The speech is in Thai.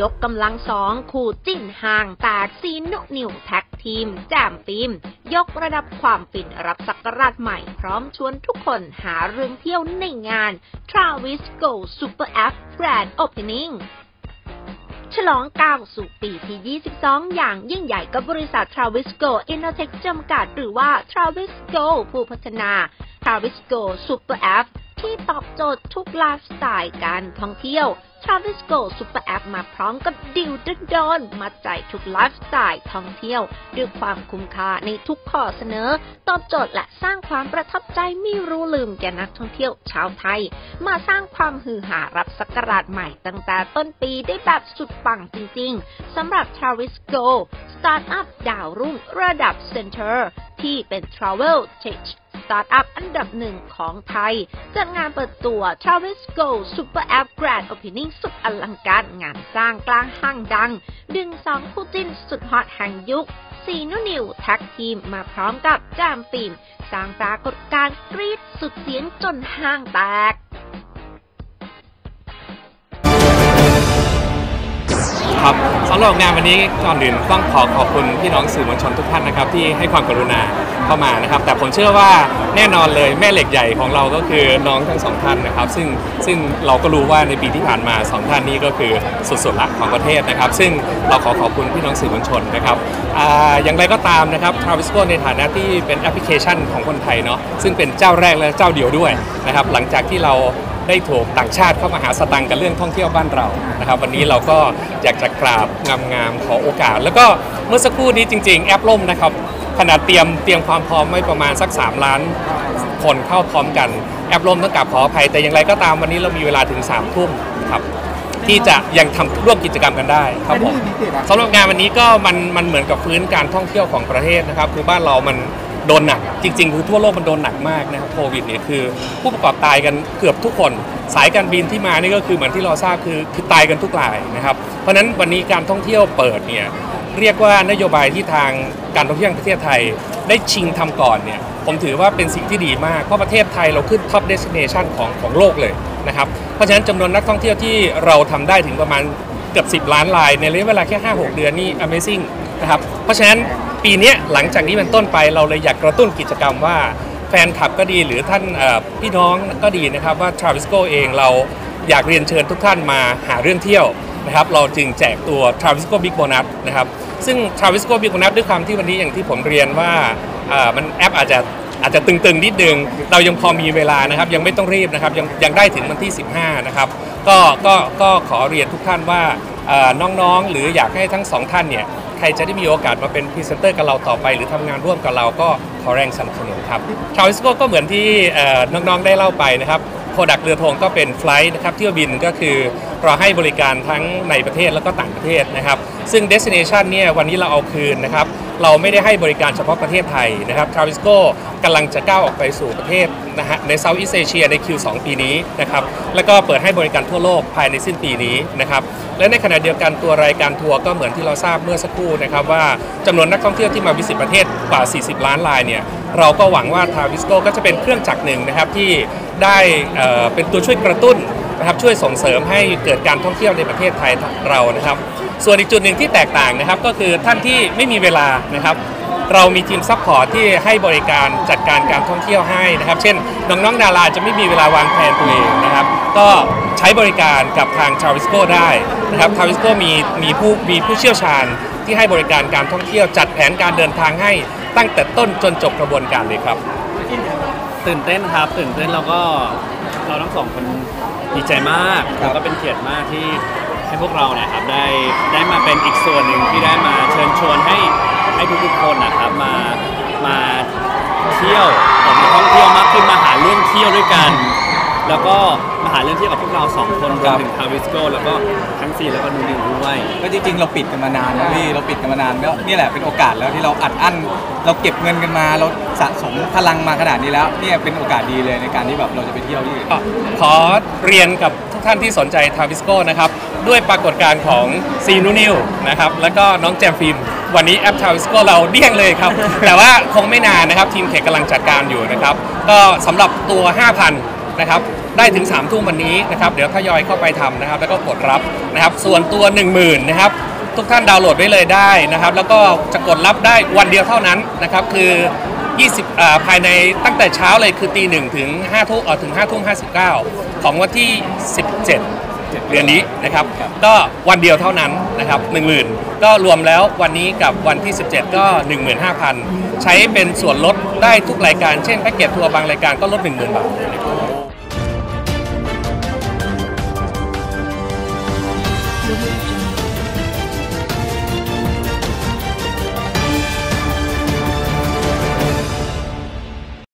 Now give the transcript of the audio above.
ยกกำลังสองคู่จิ้นห่างตาซีนุนิวแท็กทีมแจมฟิล์มยกระดับความฟินรับศักราชใหม่พร้อมชวนทุกคนหาเรื่องเที่ยวในงาน TRAViZGO Super App Grand Openingฉลองก้าวสู่ปีที่ 22 อย่างยิ่งใหญ่กับบริษัท TRAViZGO Innotech จำกัดหรือว่า TRAViZGO ผู้พัฒนา TRAViZGO Super App ที่ตอบโจทย์ทุกไลฟ์สไตล์การท่องเที่ยว TRAViZGO Super App มาพร้อมกับดิวโดนๆมาใจทุกไลฟ์สไตล์ท่องเที่ยวด้วยความคุ้มค่าในทุกข้อเสนอตอบโจทย์และสร้างความประทับใจไม่รู้ลืมแก่นักท่องเที่ยวชาวไทยมาสร้างความฮือหารับศักราชใหม่ตั้งแต่ต้นปีได้แบบสุดปังจริงๆสำหรับ TRAViZGO Startup ดาวรุ่งระดับ Center ที่เป็น Travel Tech Startup อันดับหนึ่งของไทยจัดงานเปิดตัว TRAViZGO Super App Grand Opening สุดอลังการงานสร้างกลางห้างดังดึงสองคู่จิ้นสุดฮอตแห่งยุคซีนุนิวแท็กทีมมาพร้อมกับแจมฟิล์มสร้างปรากฏการณ์กรี๊ดสุดเสียงจนห้างแตกครับสำหรับงานวันนี้ก่อนอื่นต้องขอบคุณพี่น้องสื่อมวลชนทุกท่านนะครับที่ให้ความกรุณาเข้ามานะครับแต่ผมเชื่อว่าแน่นอนเลยแม่เหล็กใหญ่ของเราก็คือน้องทั้งสองท่านนะครับซึ่งเราก็รู้ว่าในปีที่ผ่านมาสองท่านนี้ก็คือสุดๆหลักของประเทศนะครับซึ่งเราขอบคุณพี่น้องสื่อมวลชนนะครับอย่างไรก็ตามนะครับ TRAViZGO ในฐานะที่เป็นแอปพลิเคชันของคนไทยเนาะซึ่งเป็นเจ้าแรกและเจ้าเดียวด้วยนะครับหลังจากที่เราได้ถูกต่างชาติเข้ามาหาสตังค์กันเรื่องท่องเที่ยวบ้านเรานะครับวันนี้เราก็อยากจะกราบงามๆขอโอกาสแล้วก็เมื่อสักครู่นี้จริงๆแอปล่มนะครับขนาดเตรียมความพร้อมไว้ประมาณสัก3ล้านคนเข้าพร้อมกันแอปล่มต้องกราบขออภัยแต่อย่างไรก็ตามวันนี้เรามีเวลาถึง 3 ทุ่มครับที่จะยังทำร่วมกิจกรรมกันได้ครับผมสำหรับงานวันนี้ก็มันเหมือนกับฟื้นการท่องเที่ยวของประเทศนะครับคือบ้านเรามันโดนหนักจริงๆคือทั่วโลกมันโดนหนักมากนะครับโควิดเนี่ยคือผู้ประกอบตายกันเกือบทุกคนสายการบินที่มานี่ก็คือเหมือนที่เราทราบคือตายกันทุกรายนะครับเพราะฉะนั้นวันนี้การท่องเที่ยวเปิดเนี่ยเรียกว่านโยบายที่ทางการท่องเที่ยวประเทศไทยได้ชิงทำก่อนเนี่ยผมถือว่าเป็นสิ่งที่ดีมากเพราะประเทศไทยเราขึ้น Top Destination ของโลกเลยนะครับเพราะฉะนั้นจำนวนนักท่องเที่ยวที่เราทำได้ถึงประมาณเกือบ10 ล้านรายในระยะเวลาแค่ 5-6 เดือนนี่ Amazing นะครับเพราะฉะนั้นปีนี้หลังจากนี้เป็นต้นไปเราเลยอยากกระตุ้นกิจกรรมว่าแฟนคลับก็ดีหรือท่านพี่น้องก็ดีนะครับว่า TRAViZGO เองเราอยากเรียนเชิญทุกท่านมาหาเรื่องเที่ยวนะครับเราจึงแจกตัว TRAViZGO Big Bonus นะครับซึ่ง TRAViZGO Big Bonus ด้วยความที่วันนี้อย่างที่ผมเรียนว่ามันแอปอาจจะตึงๆนิดนึงเรายังพอมีเวลานะครับยังไม่ต้องรีบนะครับยังได้ถึงวันที่15นะครับก็ขอเรียนทุกท่านว่าน้องๆหรืออยากให้ทั้ง2ท่านเนี่ยใครจะได้มีโอกาสมาเป็นพรีเซนเตอร์กับเราต่อไปหรือทำงานร่วมกับเราก็ขอแรงสนับสนุนครับ TRAViZGO ก็เหมือนที่น้องๆได้เล่าไปนะครับโปรดักต์เรือธงก็เป็นไฟล์นะครับเที่ยวบินก็คือเราให้บริการทั้งในประเทศแล้วก็ต่างประเทศนะครับซึ่ง Destination เนี่ยวันนี้เราเอาคืนนะครับเราไม่ได้ให้บริการเฉพาะประเทศไทยนะครับ TRAViZGO กำลังจะก้าวออกไปสู่ประเทศนะฮะใน Southeast Asia ใน Q2 ปีนี้นะครับแล้วก็เปิดให้บริการทั่วโลกภายในสิ้นปีนี้นะครับและในขณะเดียวกันตัวรายการทัวร์ก็เหมือนที่เราทราบเมื่อสักครู่นะครับว่าจำนวนนักท่องเที่ยวที่มาวิสิตประเทศกว่า40ล้านรายเนี่ยเราก็หวังว่า TRAViZGO ก็จะเป็นเครื่องจักรหนึ่งนะครับที่ได้เป็นตัวช่วยกระตุ้นนะครับช่วยส่งเสริมให้เกิดการท่องเที่ยวในประเทศไทยเรานะครับส่วนอีกจุดหนึ่งที่แตกต่างนะครับก็คือท่านที่ไม่มีเวลานะครับเรามีทีมซัพพอร์ตที่ให้บริการจัดการการท่องเที่ยวให้นะครับเช่นน้องๆดาราจะไม่มีเวลาวางแผนตัวเองนะครับก็ใช้บริการกับทาง TRAViZGO ได้นะครับ TRAViZGO มีผู้เชี่ยวชาญที่ให้บริการการท่องเที่ยวจัดแผนการเดินทางให้ตั้งแต่ต้นจนจบกระบวนการเลยครับตื่นเต้นครับตื่นเต้นแล้วก็เราทั้งสองคนดีใจมากแล้วก็เป็นเกียรติมากที่ให้พวกเรานะครับได้มาเป็นอีกส่วนหนึ่งที่ได้มาเชิญชวนให้ทุกๆคนนะครับมาเที่ยวมาท่องเที่ยวมากขึ้นมาหาเรื่องเที่ยวด้วยกันแล้วก็มาหาเรื่องเที่ยวกับพวกเรา2คนรวมถึง TRAViZGO แล้วก็ทั้ง4แล้วก็ดูดีด้วยก็จริงๆเราปิดกันมานานนะพี่เราปิดกันมานานแล้วนี่แหละเป็นโอกาสแล้วที่เราอัดอั้นเราเก็บเงินกันมาเราสะสมพลังมาขนาดนี้แล้วนี่เป็นโอกาสดีเลยในการที่แบบเราจะไปเที่ยวที่อื่นขอเรียนกับทุกท่านที่สนใจ TRAViZGO นะครับด้วยปรากฏการณ์ของซีนุนิวนะครับแล้วก็น้องแจมฟิล์มวันนี้แอป TRAViZGO เราเดี่ยงเลยครับ แต่ว่าคงไม่นานนะครับทีมเขตกำลังจัดการอยู่นะครับก็สำหรับตัว 5,000 นะครับ ได้ถึง3ทุ่มวันนี้นะครับเดี๋ยวทยอยเข้าไปทำนะครับแล้วก็กดรับนะครับส่วนตัว 10,000 นะครับทุกท่านดาวน์โหลดไว้เลยได้นะครับแล้วก็จะกดรับได้วันเดียวเท่านั้นนะครับคือภายในตั้งแต่เช้าเลยคือตีหนึ่งถึง5 ทุ่ม 59 ของวันที่ 17 เดือนนี้นะครับก็วันเดียวเท่านั้นนะครับ 10,000 ก็รวมแล้ววันนี้กับวันที่ 17 ก็ 15,000 ใช้เป็นส่วนลดได้ทุกรายการเช่นแพ็กเกจทัวร์บางรายการก็ลด 10,000 บาท